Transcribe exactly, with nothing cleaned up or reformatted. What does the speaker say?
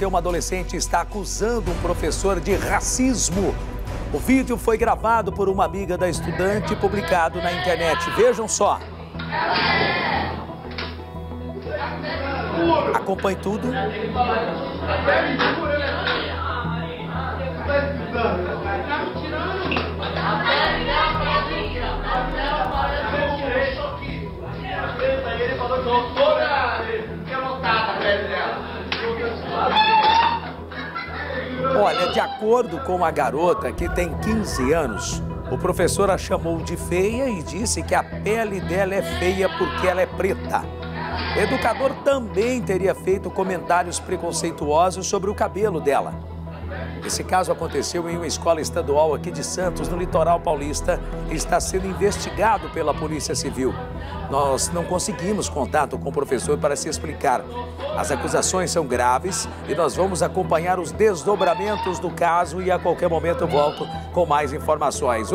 porque uma adolescente está acusando um professor de racismo. O vídeo foi gravado por uma amiga da estudante e publicado na internet. Vejam só. Acompanhe tudo. Olha, de acordo com a garota, que tem quinze anos, o professor a chamou de feia e disse que a pele dela é feia porque ela é preta. O educador também teria feito comentários preconceituosos sobre o cabelo dela. Esse caso aconteceu em uma escola estadual aqui de Santos, no litoral paulista, e está sendo investigado pela Polícia Civil. Nós não conseguimos contato com o professor para se explicar. As acusações são graves e nós vamos acompanhar os desdobramentos do caso e a qualquer momento eu volto com mais informações.